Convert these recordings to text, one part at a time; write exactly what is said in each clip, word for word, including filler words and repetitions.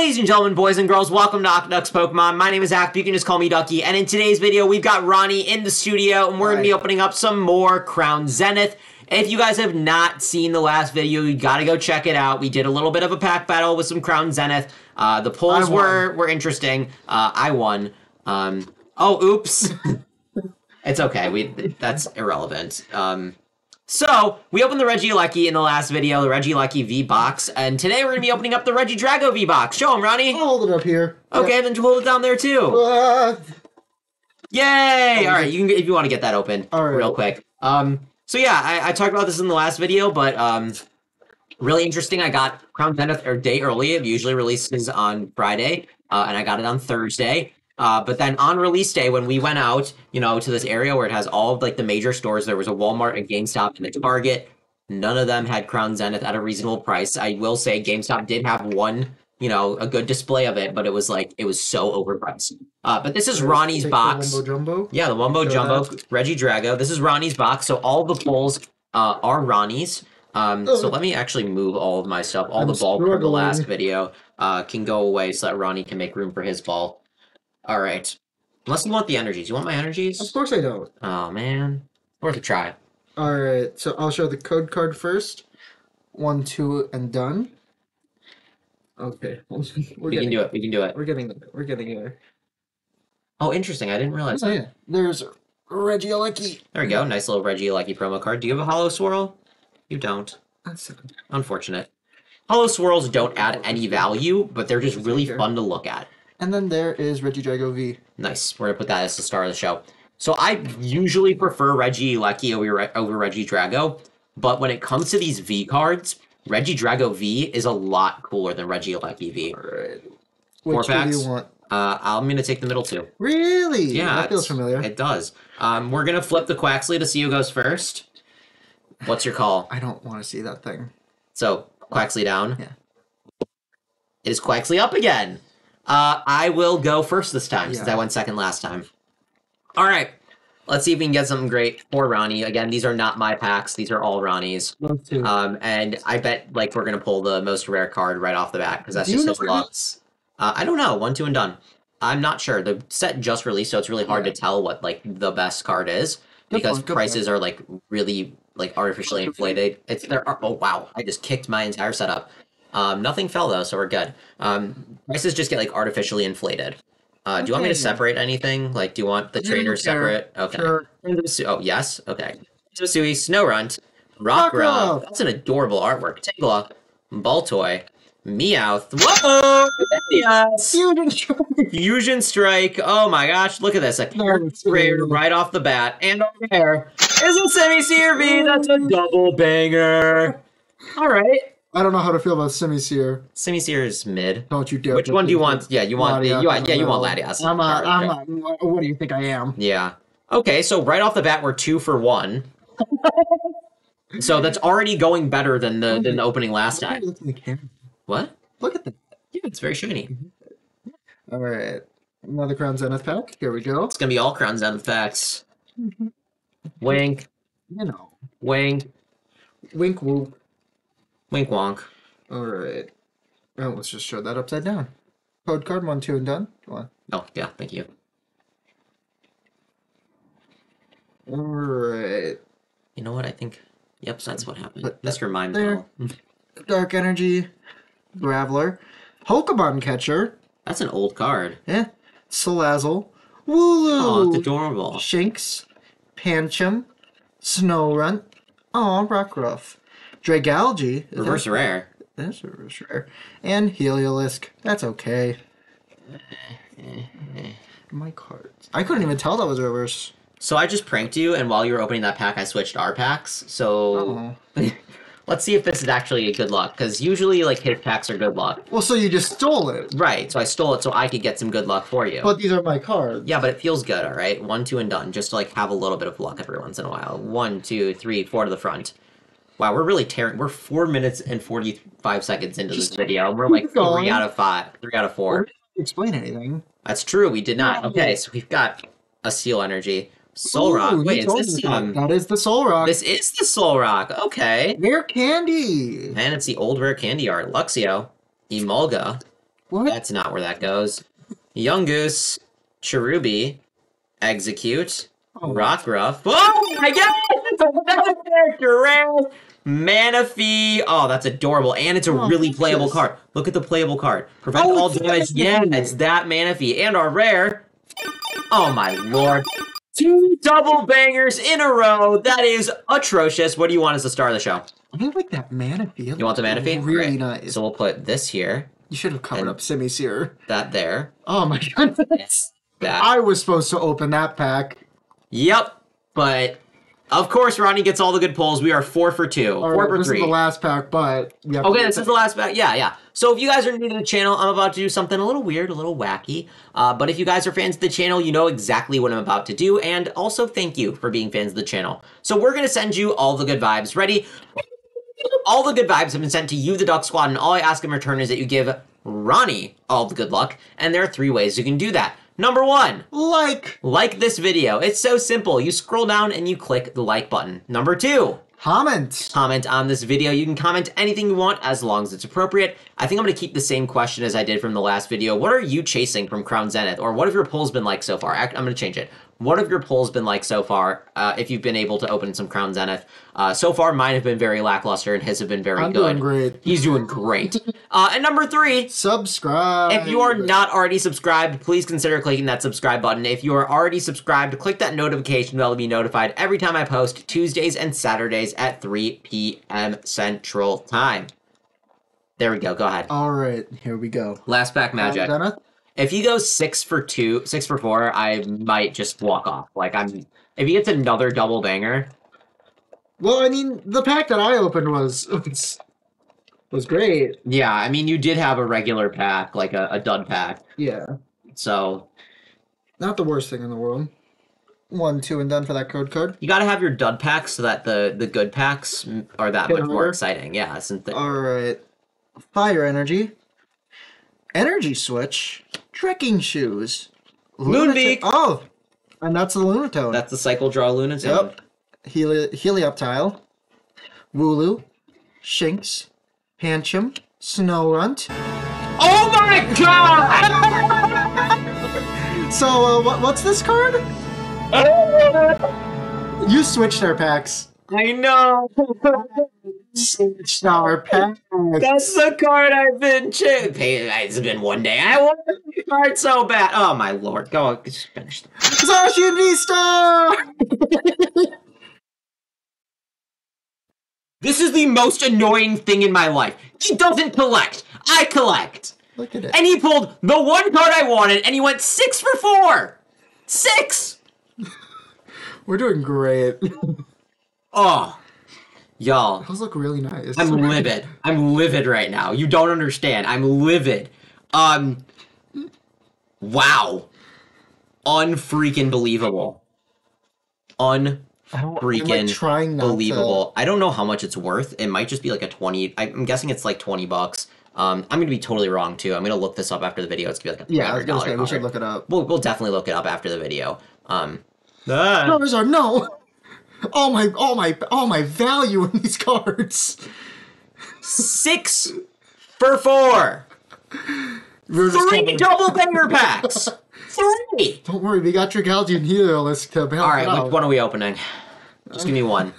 Ladies and gentlemen, boys and girls, welcome to OctoDuck's Pokemon. My name is Zach, but you can just call me Ducky. And in today's video, we've got Ronnie in the studio, and we're going to be opening up some more Crown Zenith. If you guys have not seen the last video, you got to go check it out. We did a little bit of a pack battle with some Crown Zenith. Uh, the polls were, were interesting. Uh, I won. Um, oh, oops. It's okay. We That's irrelevant. Um... So, we opened the Regieleki in the last video, the Regieleki V-Box, and today we're going to be opening up the Regidrago V-Box. Show him, Ronnie. I'll hold it up here. Okay, yeah. Then you hold it down there, too. Uh, Yay! All right, you can, if you want to get that open right. Real quick. Um, so, yeah, I, I talked about this in the last video, but um, really interesting. I got Crown Zenith a day early. It usually releases on Friday, uh, and I got it on Thursday. Uh, but then on release day, when we went out, you know, to this area where it has all of, like, the major stores, there was a Walmart, a GameStop, and a Target. None of them had Crown Zenith at a reasonable price. I will say GameStop did have one, you know, a good display of it, but it was, like, it was so overpriced. Uh, but this is Ronnie's box. The Wumbo-Jumbo? Yeah, the Wumbo-Jumbo, Regidrago. This is Ronnie's box, so all the pulls uh, are Ronnie's. Um, so let me actually move all of my stuff. All I'm the ball struggling. From the last video uh, can go away so that Ronnie can make room for his ball. All right. Unless you want the energies. You want my energies? Of course I don't. Oh, man. Worth a try. All right. So I'll show the code card first. One, two, and done. Okay. We're we can do it. it. We can do it. We're getting there. We're getting there. Oh, interesting. I didn't realize oh, that. Yeah. There's Regieleki. There we go. Nice little Regieleki promo card. Do you have a Holo Swirl? You don't. That's unfortunate. Holo Swirls don't add any value, but they're just really fun to look at. And then there is Regidrago V. Nice. We're going to put that as the star of the show. So I usually prefer Regieleki over, over Regidrago, but when it comes to these V cards, Regidrago V is a lot cooler than Regieleki V. All right. Which Four packs. Do you want? Uh, I'm going to take the middle two. Really? Yeah. That feels familiar. It does. Um, we're going to flip the Quaxley to see who goes first. What's your call? I don't want to see that thing. So, Quaxley down. Yeah. It is Quaxley up again. Uh, I will go first this time, yeah. Since I went second last time. All right. Let's see if we can get something great for Ronnie. Again, these are not my packs. These are all Ronnie's. Um, and I bet, like, we're going to pull the most rare card right off the bat, because that's Do just his loves. Uh, I don't know. One, two, and done. I'm not sure. The set just released, so it's really hard yeah. to tell what, like, the best card is, good because point, prices point. are, like, really, like, artificially inflated. It's there. Are, oh, wow. I just kicked my entire setup. Um, nothing fell, though, so we're good. Um, prices just get, like, artificially inflated. Uh, okay. Do you want me to separate anything? Like, do you want the traders separate? Okay. Sure. Oh, yes? Okay. Masui, Snorunt, Rockruff. That's an adorable artwork. Tangela, Baltoy, Meowth. Whoa! Yes! Fusion strike. Fusion strike. Oh, my gosh. Look at this. A character rare right off the bat. And over there is a semi-seer V. That's a double banger. All right. I don't know how to feel about semi-seer. Semi-seer is mid. Don't you dare. Which one do you want? Yeah, you want Latias, the, you want, yeah, you want Latias. I'm a, right, I'm a, what do you think I am? Yeah. Okay, so right off the bat, we're two for one. So that's already going better than the than the opening last time. Look at the camera. What? Look at that. Yeah, it's very shiny. All right. Another Crown Zenith pack. Here we go. It's going to be all Crown Zenith packs. Wink. You know. Wink. Wink whoop. Wink wonk. All right. Oh, let's just show that upside down. Code card, one, two, and done. Come on. Oh, yeah, thank you. All right. You know what? I think, yep, that's what happened. Mister Mind Ball. Dark Energy, Graveler, Pokemon Catcher. That's an old card. Yeah. Salazzle, Wooloo. Oh, it's adorable. Shinx, Pancham, Snorunt. Oh, Rockruff. Dragalge. Reverse that, rare. That's reverse rare. And Heliolisk. That's okay. My cards. I couldn't even tell that was reverse. So I just pranked you, and while you were opening that pack, I switched our packs. So oh. Let's see if this is actually a good luck, because usually, like, hit packs are good luck. Well, so you just stole it. Right, so I stole it so I could get some good luck for you. But these are my cards. Yeah, but it feels good, all right? One, two, and done, just to, like, have a little bit of luck every once in a while. One, two, three, four to the front. Wow, we're really tearing. We're four minutes and forty-five seconds into this video, and we're like three out of five, three out of four. We didn't explain anything. That's true. We did not. Okay, so we've got a Seal Energy, Solrock. Wait, is this um, that is the Solrock? This is the Solrock. Okay. Rare Candy. And it's the old Rare Candy art. Luxio, Emolga, What? That's not where that goes. Yungoos, Cherubi, Exeggcute, oh. Rockruff. Oh my god! It's another character, Rare! Manaphy. Oh, that's adorable. And it's a oh, really playable goodness. card. Look at the playable card. Prevent oh, all damage. Yeah, it's that Manaphy. And our Rare. Oh my lord. Two double bangers in a row. That is atrocious. What do you want as the star of the show? I like that Manaphy. You want the Manaphy? Really Great. nice. So we'll put this here. You should have covered up semi-seer. That there. Oh my goodness. That. I was supposed to open that pack. Yep. But of course, Ronnie gets all the good pulls. We are four for two. All four right, for this three. This is the last pack, but... Okay, this is the last pack. Yeah, yeah. So if you guys are new to the channel, I'm about to do something a little weird, a little wacky. Uh, but if you guys are fans of the channel, you know exactly what I'm about to do. And also, thank you for being fans of the channel. So we're going to send you all the good vibes. Ready? All the good vibes have been sent to you, the Duck Squad, and all I ask in return is that you give Ronnie all the good luck. And there are three ways you can do that. Number one, like. Like this video. It's so simple. You scroll down and you click the like button. Number two, comment. Comment on this video. You can comment anything you want as long as it's appropriate. I think I'm going to keep the same question as I did from the last video. What are you chasing from Crown Zenith? Or what have your polls been like so far? I'm going to change it. What have your polls been like so far, uh, if you've been able to open some Crown Zenith? Uh, so far, mine have been very lackluster, and his have been very I'm good. I'm doing great. He's doing great. Uh, and number three. Subscribe. If you are not already subscribed, please consider clicking that subscribe button. If you are already subscribed, click that notification bell to be notified every time I post Tuesdays and Saturdays at three P M Central Time. There we go. Go ahead. All right. Here we go. Last pack magic. If he goes six for two, six for four, I might just walk off. Like, I'm... If he gets another double banger... Well, I mean, the pack that I opened was... was, was great. Yeah, I mean, you did have a regular pack, like a, a dud pack. Yeah. So... Not the worst thing in the world. One, two, and done for that code card. You gotta have your dud packs so that the, the good packs are that Hit much over. more exciting. Yeah, since they... Alright. Fire energy. Energy switch. Trekking shoes. Moonbeak. Oh, and that's the Lunatone. That's the cycle draw Lunatone. Yep. Heli Helioptile. Wooloo. Shinx. Pancham. Snorunt. Oh my god! So, uh, what, what's this card? You switched our packs. I know. Switched our packs. That's the card I've been chasing. It's been one day. I want this card so bad. Oh my lord. Go on. Just finish. Zashi Vista! This is the most annoying thing in my life. He doesn't collect. I collect. Look at it. And he pulled the one card I wanted and he went six for four. Six! We're doing great. Oh, y'all. Those look really nice. I'm livid. I'm livid right now. You don't understand. I'm livid. Um, wow. Unfreaking believable. Unfreaking like believable. To... I don't know how much it's worth. It might just be like a twenty. I'm guessing it's like twenty bucks. Um, I'm going to be totally wrong, too. I'm going to look this up after the video. It's going to be like a three hundred dollar card. Yeah, we should look it up. We'll, we'll definitely look it up after the video. Um, ah. No, there's our no. All my, all my, all my value in these cards. Six for four. We're Three double banger packs. Three. Don't worry, we got your Galarian Heliolisk to balance. All right, out. Which one are we opening? Just give me one.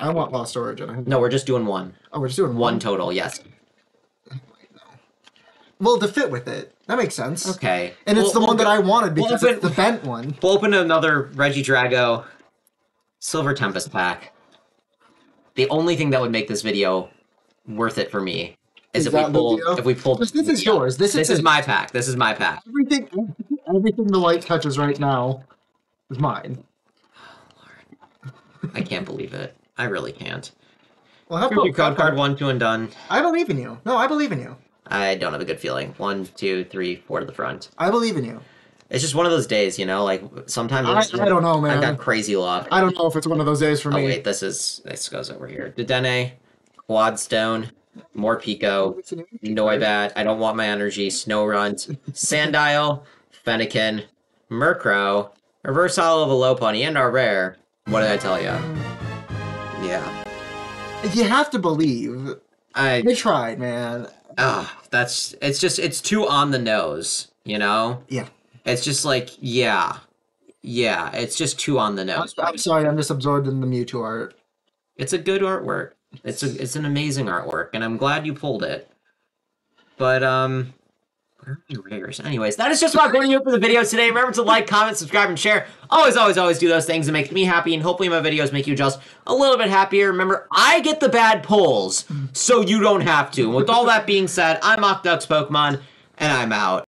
I want Lost Origin. No, we're just doing one. Oh, we're just doing one, one total. Yes. Well, to fit with it. That makes sense. Okay. And we'll, it's the we'll one go, that I wanted because we'll open, it's the bent one. We'll open another Regidrago. Silver Tempest pack. The only thing that would make this video worth it for me is, is if, we pulled, if we pulled... This, this is yeah. yours. This, this is, is my pack. This is my pack. Everything everything the light touches right now is mine. Oh, Lord. I can't believe it. I really can't. Well, how about code card, card one, two, and done. I believe in you. No, I believe in you. I don't have a good feeling. One, two, three, four to the front. I believe in you. It's just one of those days, you know, like, sometimes... I, just, I don't know, man. I've got crazy luck. I don't know if it's one of those days for oh, me. Oh, wait, this is... This goes over here. Dedenne, Quadstone, Morpeko, Noibat, I Don't Want My Energy, Snorunt, Sandile, Fennekin, Murkrow, Reverse Hollow of a Lopunny, and our Rare. What did I tell you? Yeah. You have to believe. I... They tried, man. Ah, that's, it's just, it's too on the nose, you know? Yeah. It's just like, yeah. Yeah, it's just too on the nose. I'm, I'm sorry, I'm just absorbed in the Mewtwo art. It's a good artwork. It's a, it's an amazing artwork, and I'm glad you pulled it. But, um... Rares. Anyways, that is just about going up for the video today. Remember to like, comment, subscribe, and share. Always, always, always do those things that make me happy, and hopefully my videos make you just a little bit happier. Remember, I get the bad polls, so you don't have to. And with all that being said, I'm OctoDuck's Pokemon, and I'm out.